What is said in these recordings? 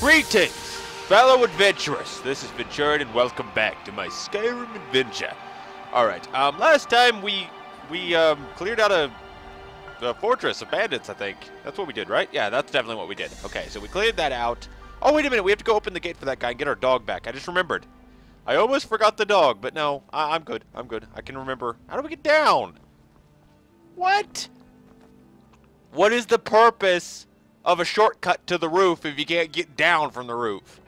Greetings, fellow adventurers. This has been Jared, and welcome back to my Skyrim adventure. Alright, last time we cleared out a fortress of bandits, I think. That's what we did, right? Yeah, that's definitely what we did. Okay, so we cleared that out. Oh, wait a minute, we have to go open the gate for that guy and get our dog back. I just remembered. I almost forgot the dog, but no, I'm good. I'm good. I can remember. How do we get down? What? What is the purpose of a shortcut to the roof if you can't get down from the roof?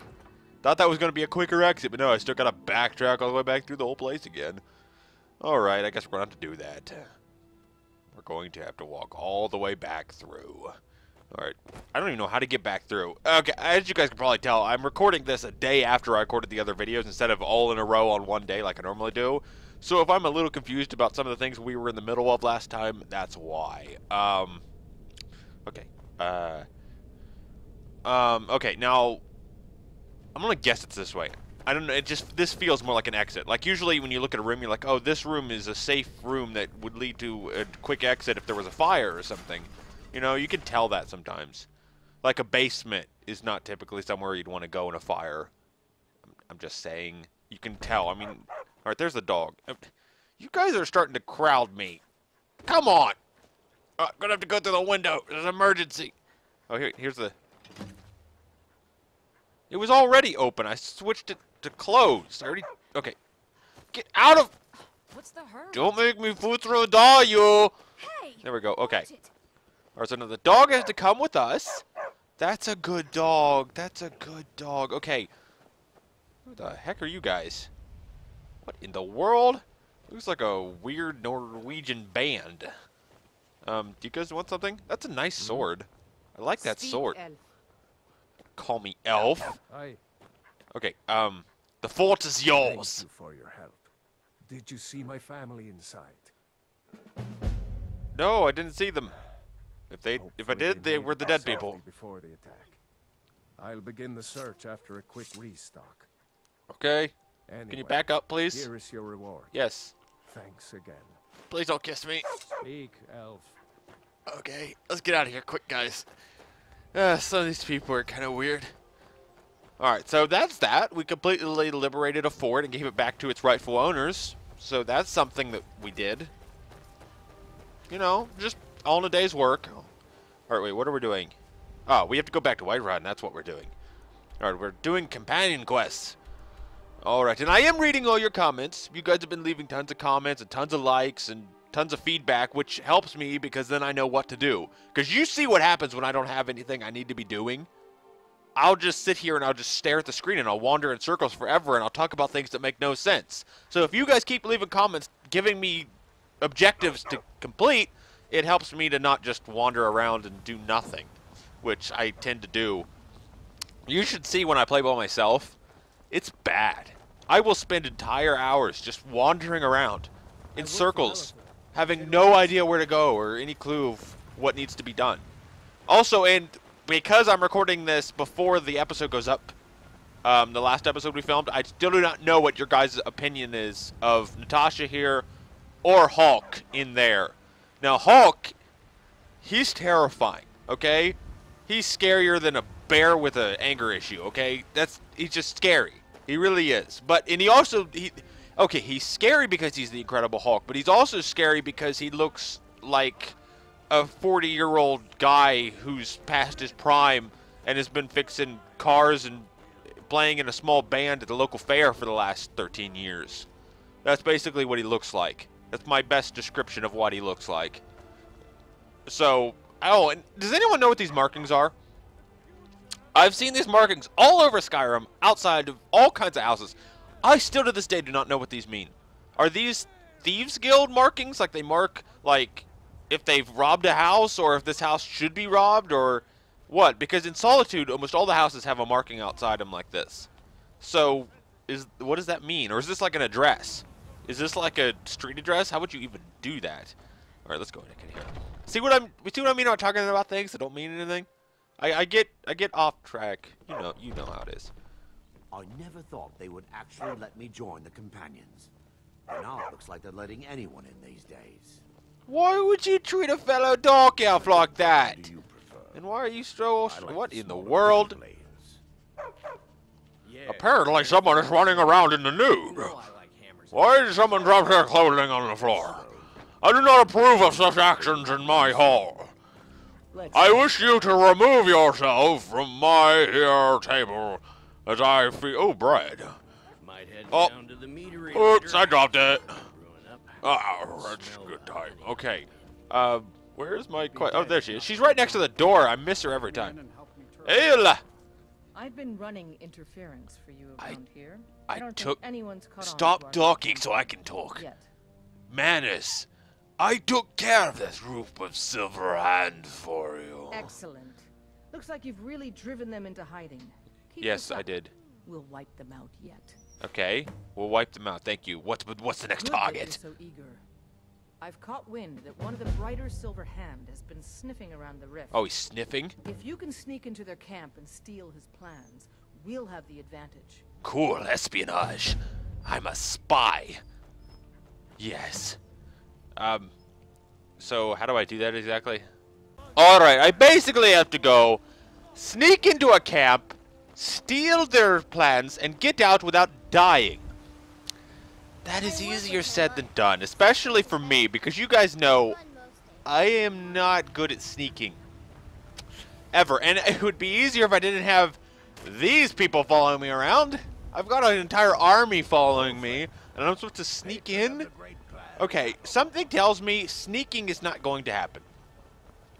Thought that was going to be a quicker exit, but no, I still got to backtrack all the way back through the whole place again. Alright, I guess we're going to have to do that. We're going to have to walk all the way back through. Alright, I don't even know how to get back through. Okay, as you guys can probably tell, I'm recording this a day after I recorded the other videos instead of all in a row on one day like I normally do. So if I'm a little confused about some of the things we were in the middle of last time, that's why. Okay. Okay, now I'm gonna guess it's this way. I don't know, it just, this feels more like an exit. Like usually when you look at a room, you're like, oh, this room is a safe room that would lead to a quick exit if there was a fire or something. You know, you can tell that sometimes. Like a basement is not typically somewhere you'd want to go in a fire. I'm just saying, you can tell. I mean, all right, there's the dog. You guys are starting to crowd me. Come on. I'm gonna have to go through the window. There's an emergency. Oh, here's the... It was already open. I switched it to closed. I already... Okay. Get out of... What's the hurry? Don't make me fool through the door, you! Hey, there we go. Okay. Alright, so now the dog has to come with us. That's a good dog. That's a good dog. Okay. Who the heck are you guys? What in the world? Looks like a weird Norwegian band. Do you guys want something? That's a nice sword. I like that sword. Call me elf. Okay, the fort is yours. Thank you for your help. Did you see my family inside? No, I didn't see them. If I did, they were the dead people. Before the attack. I'll begin the search after a quick restock. Okay. Anyway, can you back up, please? Here is your reward. Yes. Thanks again. Please don't kiss me. Speak, elf. Okay, let's get out of here quick, guys. Some of these people are kind of weird. Alright, so that's that. We completely liberated a fort and gave it back to its rightful owners. So that's something that we did. You know, just all in a day's work. Alright, wait, what are we doing? Oh, we have to go back to Whiterun. That's what we're doing. Alright, we're doing companion quests. Alright, and I am reading all your comments. You guys have been leaving tons of comments and tons of likes and tons of feedback, which helps me because then I know what to do. Because you see what happens when I don't have anything I need to be doing. I'll just sit here and I'll just stare at the screen and I'll wander in circles forever and I'll talk about things that make no sense. So if you guys keep leaving comments, giving me objectives to complete, it helps me to not just wander around and do nothing, which I tend to do. You should see when I play by myself. It's bad. I will spend entire hours just wandering around in circles, having no idea where to go or any clue of what needs to be done. Also, and because I'm recording this before the episode goes up, the last episode we filmed, I still do not know what your guys' opinion is of Natasha here or Hulk in there. Now, Hulk, he's terrifying, okay? He's scarier than a bear with an anger issue, okay? He's just scary. He really is. But, and he also, okay, he's scary because he's the Incredible Hulk, but he's also scary because he looks like a 40-year-old guy who's past his prime and has been fixing cars and playing in a small band at the local fair for the last 13 years. That's basically what he looks like. That's my best description of what he looks like. So, oh, and does anyone know what these markings are? I've seen these markings all over Skyrim, outside of all kinds of houses. I still to this day do not know what these mean. Are these Thieves Guild markings? Like they mark, like, if they've robbed a house, or if this house should be robbed, or what? Because in Solitude, almost all the houses have a marking outside them like this. So, what does that mean? Or is this like an address? Is this like a street address? How would you even do that? Alright, let's go in here. See what I mean about talking about things that don't mean anything? I get off track. You know how it is. I never thought they would actually let me join the companions. But now it looks like they're letting anyone in these days. Why would you treat a fellow dark elf like that? And why are you so... What in the world? Yeah, apparently someone is running around in the nude. Why did someone drop their clothing on the floor? I do not approve of such actions in my hall. I wish you to remove yourself from my here table as I feel... Oh, bread. Oh, oops, I dropped it. Oh, that's a good time. Okay. Where's my... Oh, there she is. She's right next to the door. I miss her every time. Ayla! I've been running interference for you around here. I don't think anyone's caught on. Stop talking so I can talk. Manus, I took care of this group of Silverhand for you. Excellent. Looks like you've really driven them into hiding. Yes, I did. We'll wipe them out yet. Okay, we'll wipe them out. Thank you. What's the next target? So eager. I've caught wind that one of the brighter Silverhand has been sniffing around the rift. Oh, he's sniffing? If you can sneak into their camp and steal his plans, we'll have the advantage. Cool, espionage. I'm a spy. Yes. So how do I do that exactly? All right, I basically have to go sneak into a camp, steal their plans, and get out without dying. That is easier said than done, especially for me, because you guys know I am not good at sneaking. Ever. And it would be easier if I didn't have these people following me around. I've got an entire army following me, and I'm supposed to sneak in? Okay, something tells me sneaking is not going to happen.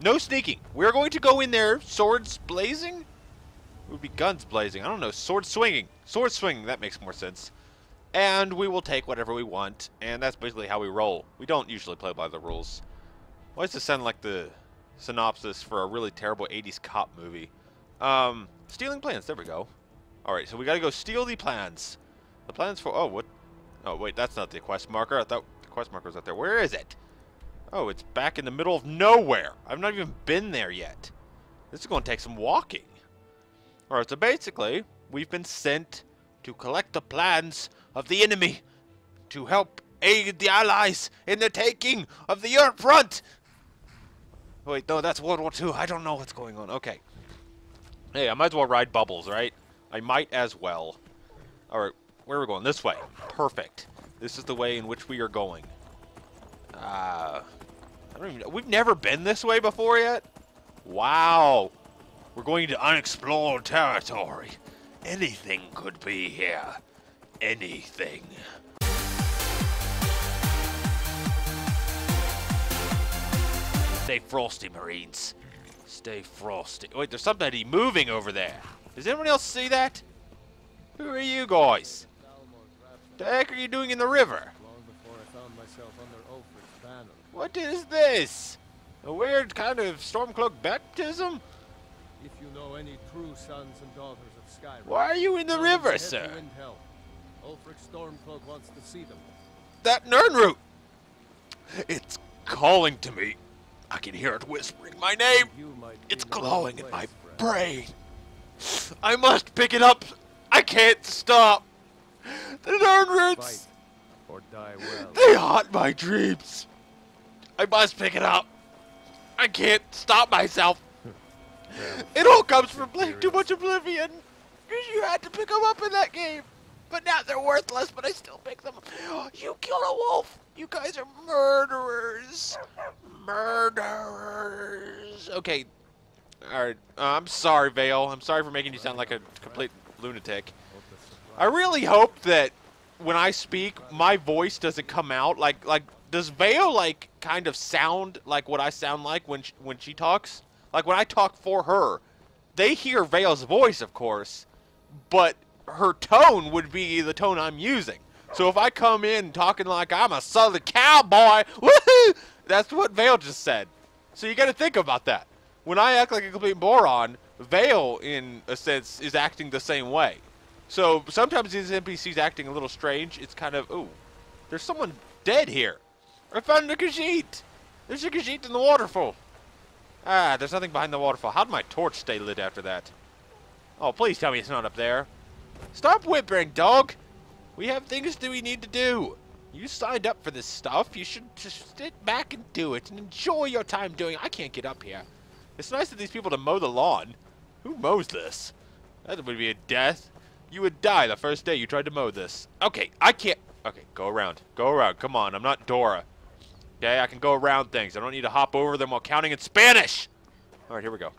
No sneaking. We're going to go in there, swords blazing? It would be guns blazing. I don't know, sword swinging. Sword swinging, that makes more sense. And we will take whatever we want, and that's basically how we roll. We don't usually play by the rules. Why does this sound like the synopsis for a really terrible 80s cop movie? Stealing plans, there we go. Alright, so we gotta go steal the plans. The plans for, oh, what? Oh, wait, that's not the quest marker. I thought the quest marker was out there. Where is it? Oh, it's back in the middle of nowhere. I've not even been there yet. This is gonna take some walking. Alright, so basically, we've been sent to collect the plans of the enemy to help aid the allies in the taking of the Europe front. Wait, no, that's World War II. I don't know what's going on. Okay. Hey, I might as well ride bubbles, right? I might as well. All right, where are we going? This way. Perfect. This is the way in which we are going. I don't even know. We've never been this way before yet. Wow. We're going to unexplored territory. Anything could be here. Anything. Stay frosty, Marines. Stay frosty. Wait, there's somebody moving over there. Does anyone else see that? Who are you guys? What the heck are you doing in the river? What is this? A weird kind of Stormcloak baptism? If you know any true sons and daughters of Skyrim, why are you in the river, sir? Ulfric Stormcloak wants to see them. That Nirnroot! It's calling to me. I can hear it whispering my name. It's glowing in my brain. I must pick it up. I can't stop. The Nirnroots! They haunt my dreams. I must pick it up. I can't stop myself. It all comes from playing too much Oblivion. Because you had to pick them up in that game. But now they're worthless, but I still pick them up. You killed a wolf! You guys are murderers! Murderers! Okay. Alright. I'm sorry, Vahl. I'm sorry for making you sound like a complete lunatic. I really hope that when I speak, my voice doesn't come out. Like does Vahl, like, kind of sound like what I sound like when she talks? Like, when I talk for her, they hear Vahl's voice, of course, but her tone would be the tone I'm using. So if I come in talking like I'm a southern cowboy, woohoo, that's what Vahl just said. So you got to think about that. When I act like a complete moron, Vahl, in a sense, is acting the same way. So sometimes these NPCs acting a little strange. It's kind of, ooh, there's someone dead here. I found a Khajiit. There's a Khajiit in the waterfall. Ah, there's nothing behind the waterfall. How'd my torch stay lit after that? Oh, please tell me it's not up there. Stop whimpering, dog! We have things that we need to do. You signed up for this stuff. You should just sit back and do it and enjoy your time doing it. I can't get up here. It's nice of these people to mow the lawn. Who mows this? That would be a death. You would die the first day you tried to mow this. Okay, I can't. Okay, go around. Go around. Come on, I'm not Dora. Okay, I can go around things. I don't need to hop over them while counting in Spanish. All right, here we go.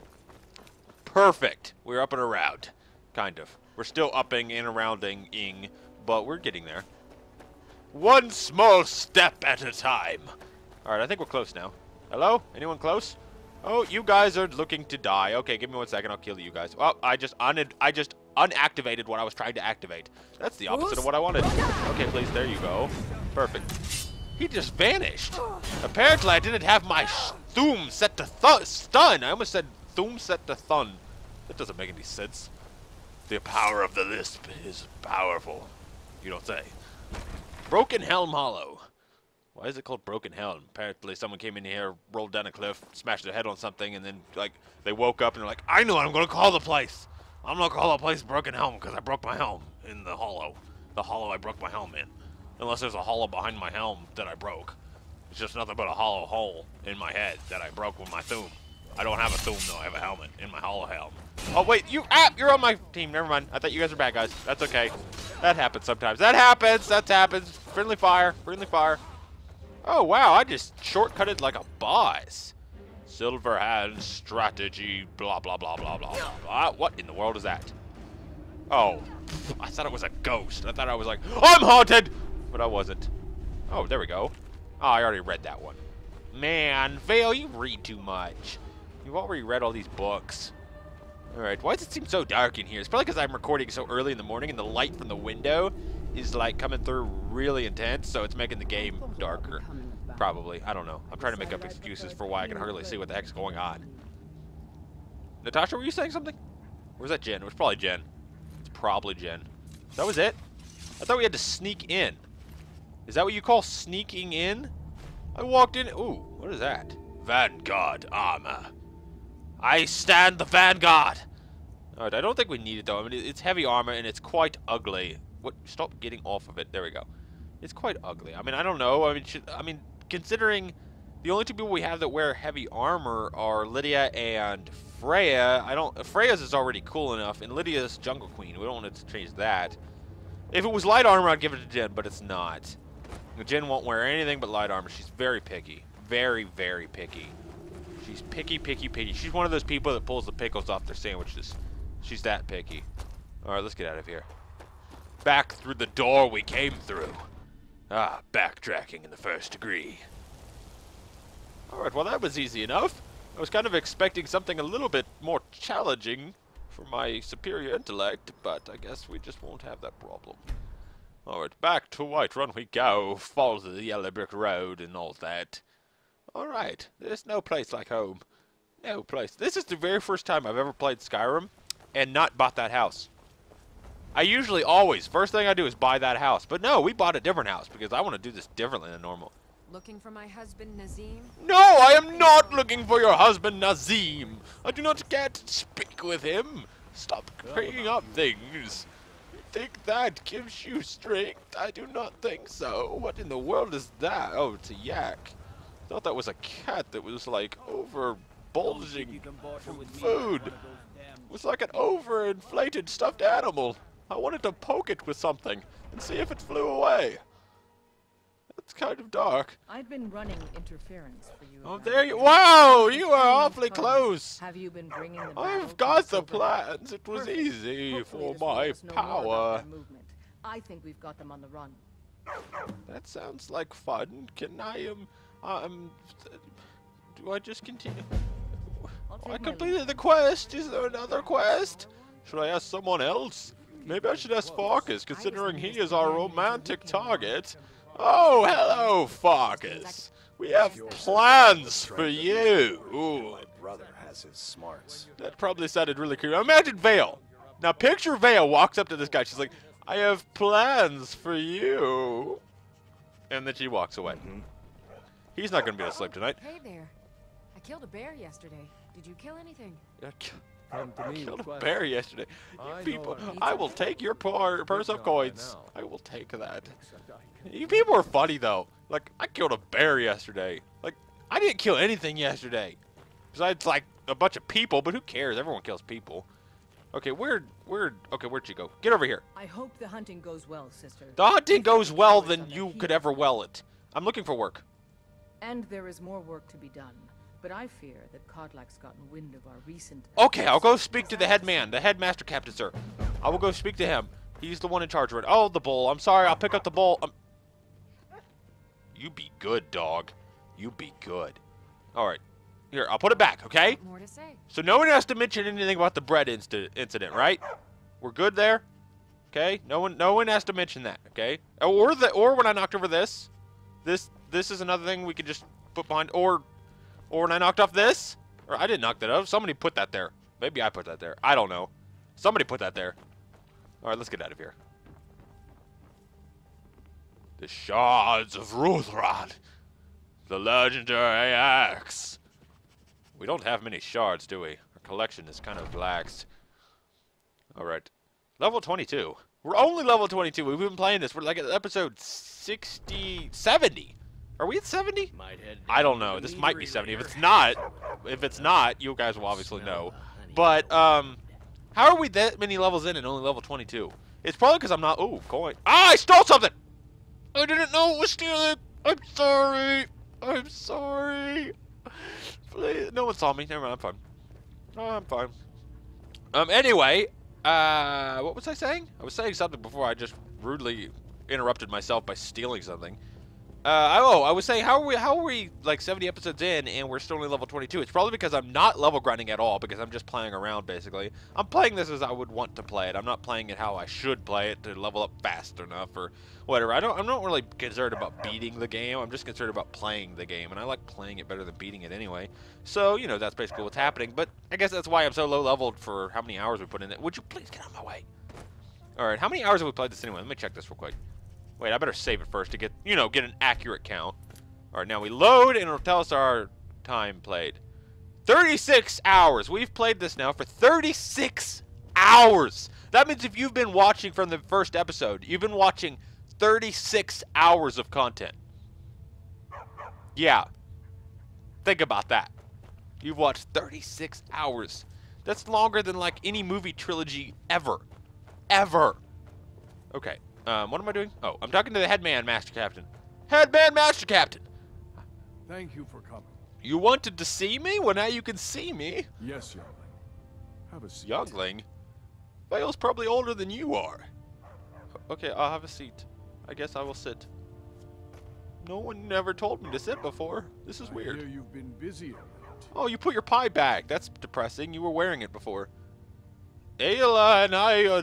Perfect. We're up and around. Kind of. We're still upping and arounding, but we're getting there. One small step at a time. All right, I think we're close now. Hello? Anyone close? Oh, you guys are looking to die. Okay, give me 1 second. I'll kill you guys. Oh, I just unactivated what I was trying to activate. That's the opposite of what I wanted. Okay, please. There you go. Perfect. He just vanished. Apparently, I didn't have my Thoom set to stun. I almost said Thoom set to thun. That doesn't make any sense. The power of the Lisp is powerful. You don't say. Broken Helm Hollow. Why is it called Broken Helm? Apparently someone came in here, rolled down a cliff, smashed their head on something, and then like they woke up and they're like, I know what I'm gonna call the place. I'm gonna call the place Broken Helm because I broke my helm in the hollow. The hollow I broke my helm in. Unless there's a hollow behind my helm that I broke. It's just nothing but a hollow hole in my head that I broke with my Thoom. I don't have a Thoom though, I have a helmet in my hollow helm. Oh wait, you're on my team, never mind. I thought you guys were bad guys. That's okay. That happens sometimes. That happens. Friendly fire. Oh wow, I just shortcutted like a boss. Silverhand strategy, blah blah blah blah blah blah. What in the world is that? Oh, I thought it was a ghost. I thought I was like, I'm haunted, but I wasn't. Oh, there we go. Oh, I already read that one. Man, Vahl, you read too much. You've already read all these books. Alright, why does it seem so dark in here? It's probably because I'm recording so early in the morning and the light from the window is like coming through really intense, so it's making the game darker. Probably. I don't know. I'm trying to make up excuses for why I can hardly see what the heck's going on. Natasha, were you saying something? Or was that Jen? It was probably Jen. It's probably Jen. That was it? I thought we had to sneak in. Is that what you call sneaking in? I walked in. Ooh, what is that? Vanguard armor. I stand the Vanguard! Alright, I don't think we need it though. I mean, it's heavy armor and it's quite ugly. What? Stop getting off of it. There we go. It's quite ugly. I mean, I don't know. I mean, considering the only two people we have that wear heavy armor are Lydia and Freya. Freya's is already cool enough, and Lydia's Jungle Queen. We don't want to change that. If it was light armor, I'd give it to Jen, but it's not. Jen won't wear anything but light armor. She's very picky. Very, very picky. She's picky, picky, picky. She's one of those people that pulls the pickles off their sandwiches. She's that picky. All right, let's get out of here. Back through the door we came through. Ah, backtracking in the first degree. All right, well, that was easy enough. I was kind of expecting something a little bit more challenging for my superior intellect, but I guess we just won't have that problem. All right, back to Whiterun we go. Follow the yellow brick road and all that. All right, there's no place like home. No place. This is the very first time I've ever played Skyrim and not bought that house. I usually always, first thing I do is buy that house. But no, we bought a different house because I want to do this differently than normal. Looking for my husband, Nazeem? No, I am not looking for your husband, Nazeem. I do not care to speak with him. Stop bringing up things. You think that gives you strength? I do not think so. What in the world is that? Oh, it's a yak. I thought that was a cat that was like overbulging food. It was like an overinflated stuffed animal. I wanted to poke it with something and see if it flew away. That's kind of dark. I've been running interference for you. Oh, there you! Wow, you are awfully close. Have you been bringing the I've got the plans. It was easy for my power. I think we've got them on the run. That sounds like fun. Can I do I just continue? Oh, I completed the quest. Is there another quest? Should I ask someone else? Maybe I should ask Farkas, considering he is our romantic target. Oh, hello, Farkas. We have plans for you. Ooh. My brother has his smarts. That probably sounded really creepy. Imagine Vahl. Now picture Vahl walks up to this guy. She's like, I have plans for you. And then she walks away. Mm-hmm. He's not going to be asleep tonight. Hey there. I killed a bear yesterday. Did you kill anything? I killed a bear yesterday. You people, I will take your purse of coins. I will take that. You people are funny, though. Like, I killed a bear yesterday. Like, I didn't kill anything yesterday. Besides, like, a bunch of people, but who cares? Everyone kills people. Okay, where'd you go? Get over here. I hope the hunting goes well, sister. The hunting goes well than you could ever well it. I'm looking for work. And there is more work to be done. But I fear that Kodlak's gotten wind of our recent... Okay, I'll go speak to the head man, the headmaster captain, sir. I will go speak to him. He's the one in charge of it. Oh, the bull. I'm sorry, I'll pick up the bull. You be good, dog. You be good. All right. Here, I'll put it back, okay? More to say. So no one has to mention anything about the bread incident, right? We're good there? Okay? No one has to mention that, okay? Or when I knocked over this. This is another thing we could just put behind, or when I knocked off this. Or I didn't knock that off. Somebody put that there. Maybe I put that there. I don't know. Somebody put that there. All right, let's get out of here. The shards of Ruthrad. The legendary axe. We don't have many shards, do we? Our collection is kind of lax. Alright. Level 22. We're only level 22. We've been playing this. We're like at episode 60... 70. Are we at 70? I don't know. This might be 70. If it's not, you guys will obviously know. But, how are we that many levels in and only level 22? It's probably because I'm not... Ooh, coin. Ah, I stole something! I didn't know it was stealing! I'm sorry! I'm sorry! Please. No one saw me. Never mind. I'm fine. Oh, I'm fine. Anyway, what was I saying? I was saying something before I just rudely interrupted myself by stealing something. I was saying how are we like 70 episodes in and we're still only level 22? It's probably because I'm not level grinding at all because I'm just playing around basically. I'm playing this as I would want to play it. I'm not playing it how I should play it to level up fast enough or whatever. I'm not really concerned about beating the game. I'm just concerned about playing the game, and I like playing it better than beating it anyway. So, you know, that's basically what's happening, but I guess that's why I'm so low leveled for how many hours we put in it. Would you please get out of my way? All right, how many hours have we played this anyway? Let me check this real quick. Wait, I better save it first to get, you know, get an accurate count. All right, now we load, and it'll tell us our time played. 36 hours. We've played this now for 36 hours. That means if you've been watching from the first episode, you've been watching 36 hours of content. Yeah. Think about that. You've watched 36 hours. That's longer than, like, any movie trilogy ever. Ever. Okay. What am I doing? Oh, I'm talking to the headman, Master Captain. Headman, Master Captain! Thank you for coming. You wanted to see me? Well, now you can see me. Yes, youngling. Have a seat. Youngling? Vahl's probably older than you are. Okay, I'll have a seat. I guess I will sit. No one never told me to sit before. This is weird. I hear you've been busy on it. Oh, you put your pie back. That's depressing. You were wearing it before. Ayla and I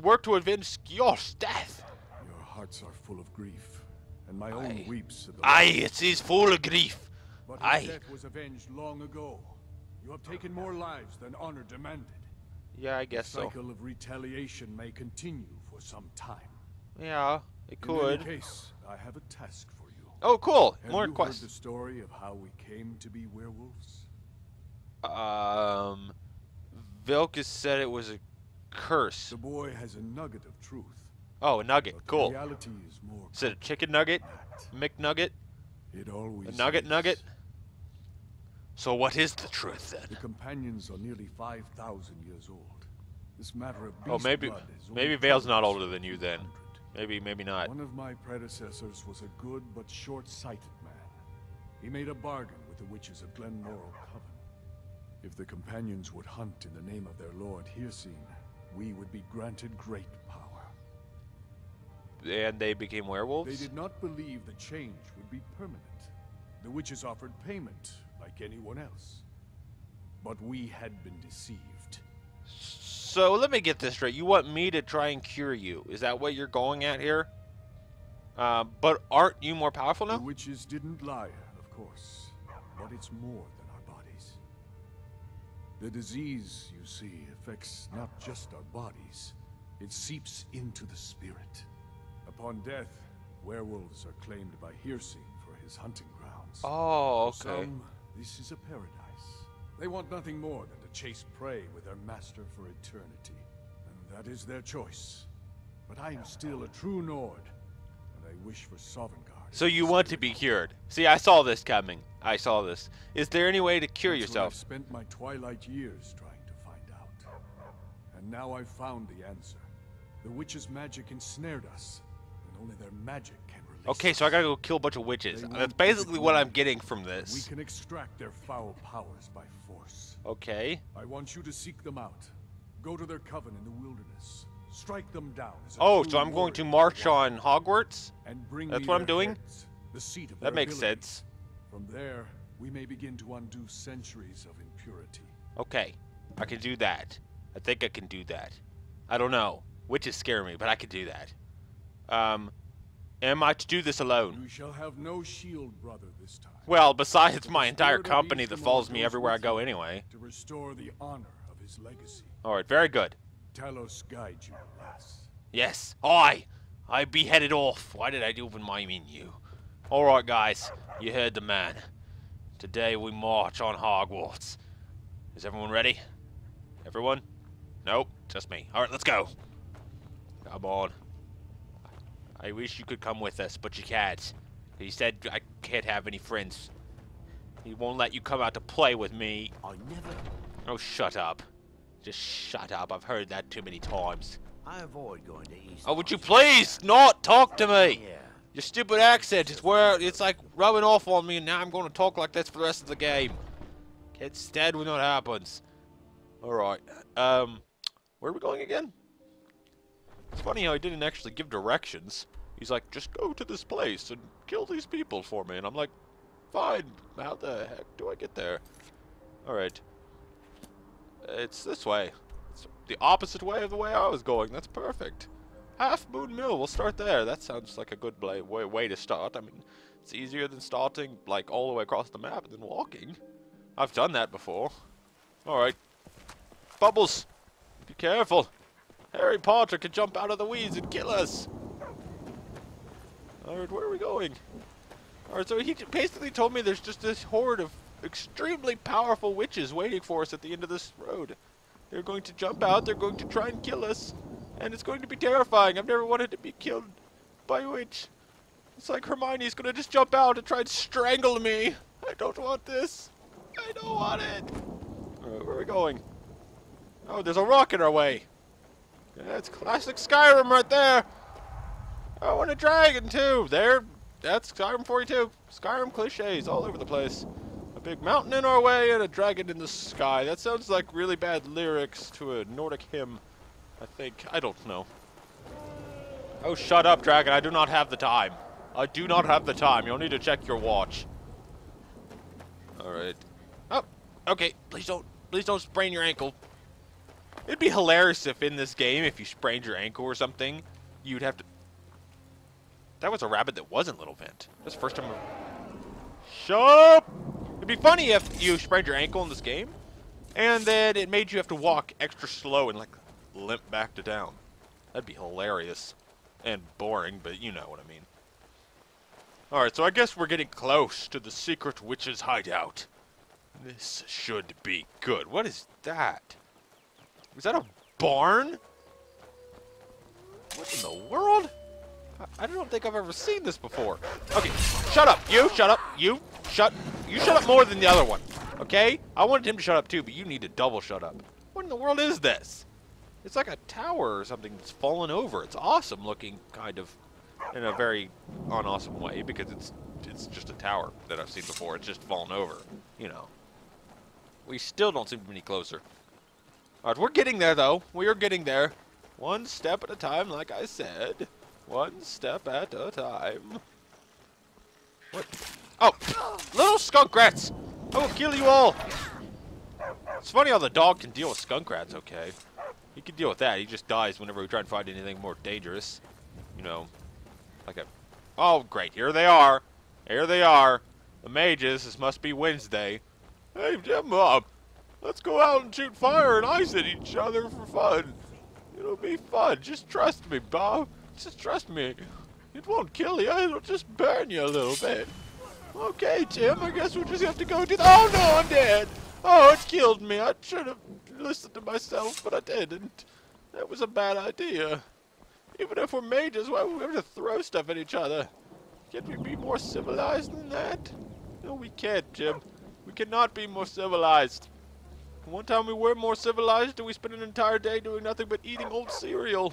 work to avenge Skior's death. Your hearts are full of grief, and my own weeps. Aye, it is full of grief. But his death was avenged long ago. You have taken more lives than honor demanded. Yeah, I guess so. The cycle of retaliation may continue for some time. Yeah, it could. In any case, I have a task for you. Oh, cool! More quests. Have you heard the story of how we came to be werewolves? Vilkas said it was a curse. The boy has a nugget of truth. Oh, a nugget. Cool. Reality is more. Is it a chicken nugget? McNugget? It always. A nugget is. Nugget? So what is the truth then? The companions are nearly 5,000 years old. This matter of beast. Oh, maybe Vahl's not older than you then. Maybe not. One of my predecessors was a good but short-sighted man. He made a bargain with the witches of Glenmoral Covenant. If the companions would hunt in the name of their lord Hircine, we would be granted great power. And they became werewolves? They did not believe the change would be permanent. The witches offered payment, like anyone else. But we had been deceived. So let me get this straight. You want me to try and cure you? Is that what you're going at here? But aren't you more powerful now? The witches didn't lie, of course. But it's more than. The disease, you see, affects not just our bodies. It seeps into the spirit. Upon death, werewolves are claimed by Hircine for his hunting grounds. Oh, okay. For some, this is a paradise. They want nothing more than to chase prey with their master for eternity. And that is their choice. But I am still a true Nord, and I wish for Sovngarde. So you want to be cured. See, I saw this coming. I saw this. Is there any way to cure yourself? I've spent my twilight years trying to find out. And now I've found the answer. The witches' magic ensnared us, and only their magic can release us. Okay, so I gotta go kill a bunch of witches. That's basically what I'm getting from this. We can extract their foul powers by force. Okay. I want you to seek them out. Go to their coven in the wilderness. Strike them down. Oh, so I'm going to march on Hogwarts? And bring That's what I'm doing? Heads, the seat of that makes ability. Sense. From there, we may begin to undo centuries of impurity. Okay, I can do that. I think I can do that. I don't know. Witches scare me, but I can do that. Am I to do this alone? You shall have no shield, brother, this time. Well, besides my entire company that follows me everywhere I go anyway. To restore the honor of his legacy. Alright, very good. Talos guide you, lass. Yes, I beheaded off. Why did I open my menu? Alright, guys, you heard the man. Today we march on Hogwarts. Is everyone ready? Everyone? Nope, just me. Alright, let's go. Come on. I wish you could come with us, but you can't. He said I can't have any friends. He won't let you come out to play with me. I never... Oh, shut up. Just shut up. I've heard that too many times. I avoid going to East. Oh, would you please not talk to me? Yeah. Your stupid accent is where it's like rubbing off on me, and now I'm going to talk like this for the rest of the game. Can't stand when that happens. Alright. Where are we going again? It's funny how he didn't actually give directions. He's like, just go to this place and kill these people for me. And I'm like, fine, how the heck do I get there? Alright. It's this way. It's the opposite way of the way I was going. That's perfect. Half Moon Mill, we'll start there. That sounds like a good way to start. I mean, it's easier than starting like all the way across the map than walking. I've done that before. Alright. Bubbles! Be careful! Harry Potter could jump out of the weeds and kill us! Alright, where are we going? Alright, so he basically told me there's just this horde of extremely powerful witches waiting for us at the end of this road. They're going to jump out, they're going to try and kill us, and it's going to be terrifying. I've never wanted to be killed by a witch. It's like Hermione's gonna just jump out and try and strangle me. I don't want this. I don't want it. Alright, where are we going? Oh, there's a rock in our way. That's classic Skyrim right there. I want a dragon too. There, that's Skyrim 42. Skyrim cliches all over the place. A big mountain in our way and a dragon in the sky. That sounds like really bad lyrics to a Nordic hymn, I think. I don't know. Oh, shut up, dragon. I do not have the time. I do not have the time. You'll need to check your watch. Alright. Oh, okay. Please don't sprain your ankle. It'd be hilarious if in this game, if you sprained your ankle or something, you'd have to... That was a rabbit that wasn't Little Vent. That's the first time... Shut up! It'd be funny if you sprained your ankle in this game, and then it made you have to walk extra slow and, like, limp back to town. That'd be hilarious. And boring, but you know what I mean. Alright, so I guess we're getting close to the secret witch's hideout. This should be good. What is that? Is that a barn? What in the world? I don't think I've ever seen this before. Okay, shut up. You shut up. You shut up more than the other one. Okay? I wanted him to shut up too, but you need to double shut up. What in the world is this? It's like a tower or something that's fallen over. It's awesome looking, kind of, in a very unawesome way, because it's just a tower that I've seen before. It's just fallen over, you know. We still don't seem to be any closer. Alright, we're getting there, though. We are getting there. One step at a time, like I said. One step at a time. What? Oh! Little skunk rats! I will kill you all! It's funny how the dog can deal with skunk rats, okay. He can deal with that. He just dies whenever we try and find anything more dangerous. You know, like a... Oh, great. Here they are. Here they are. The mages. This must be Wednesday. Hey, Jim, let's go out and shoot fire and ice at each other for fun. It'll be fun. Just trust me, Bob. Just trust me. It won't kill you. It'll just burn you a little bit. Okay, Tim. I guess we'll just have to go do... Oh, no, I'm dead. Oh, it killed me. I should have listened to myself, but I didn't. That was a bad idea. Even if we're mages, why would we have to throw stuff at each other? Can't we be more civilized than that? No, we can't, Jim. We cannot be more civilized. One time we were more civilized and we spent an entire day doing nothing but eating old cereal.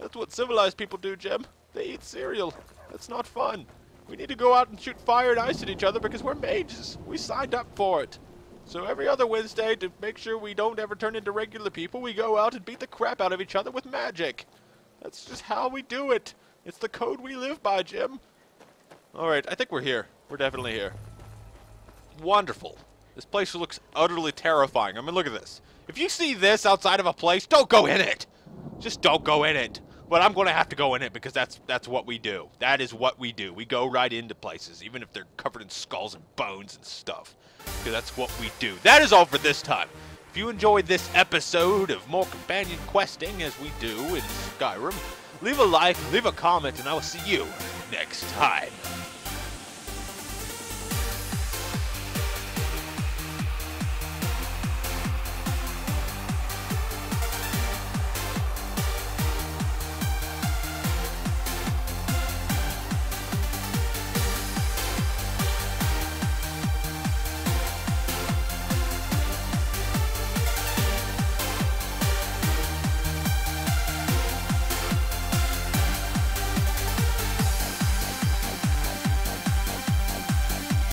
That's what civilized people do, Jem. They eat cereal. That's not fun. We need to go out and shoot fire and ice at each other because we're mages. We signed up for it. So every other Wednesday, to make sure we don't ever turn into regular people, we go out and beat the crap out of each other with magic. That's just how we do it. It's the code we live by, Jem. Alright, I think we're here. We're definitely here. Wonderful. This place looks utterly terrifying. I mean, look at this. If you see this outside of a place, don't go in it! Just don't go in it. But I'm going to have to go in it because that's what we do. That is what we do. We go right into places, even if they're covered in skulls and bones and stuff. Because that's what we do. That is all for this time. If you enjoyed this episode of more companion questing as we do in Skyrim, leave a like, leave a comment, and I will see you next time.